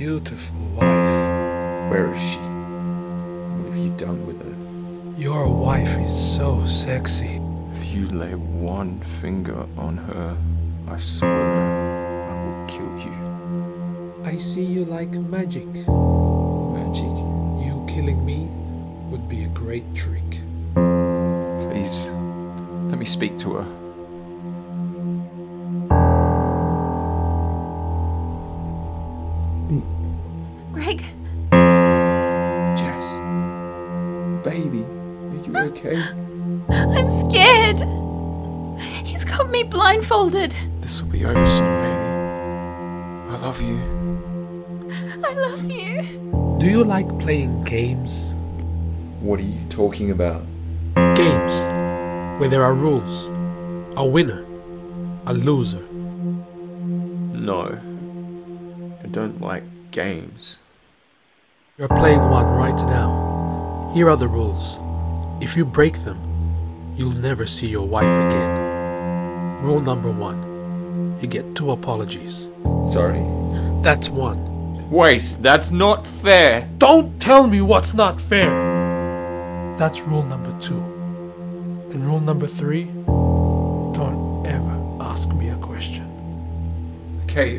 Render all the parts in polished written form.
beautiful wife. Where is she? What have you done with her? Your wife is so sexy. If you lay one finger on her, I swear I will kill you. I see you like magic. Magic? You killing me would be a great trick. Please, let me speak to her. Speak. Greg? Jess? Baby, are you okay? I'm scared. He's got me blindfolded. This will be over soon, baby. I love you. I love you. Do you like playing games? What are you talking about? Games where there are rules. A winner, a loser. No, I don't like games. You're playing one right now. Here are the rules. If you break them, you'll never see your wife again. Rule number 1, you get 2 apologies. Sorry. That's 1. Wait, that's not fair. Don't tell me what's not fair. That's rule number 2. And rule number 3, don't ever ask me a question. Okay.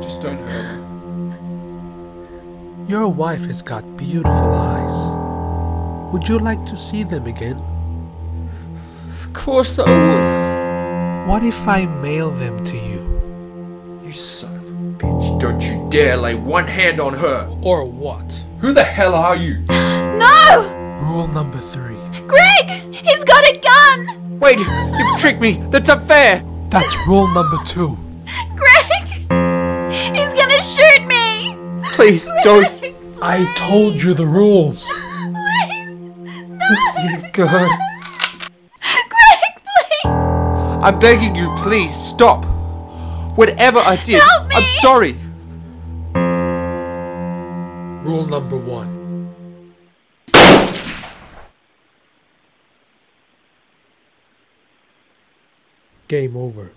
Just don't hurt me. Your wife has got beautiful eyes. Would you like to see them again? Of course I would. What if I mail them to you? You son of a bitch. Don't you dare lay one hand on her. Or what? Who the hell are you? No! Rule number 3. Greg! He's got a gun! Wait! You've tricked me! That's unfair! That's rule number 2. Greg! He's gonna shoot me! Please, Greg, don't... Please. I told you the rules. Please! No! Dear God. I'm begging you, please, stop. Whatever I did, help me. I'm sorry. Rule number 1. Game over.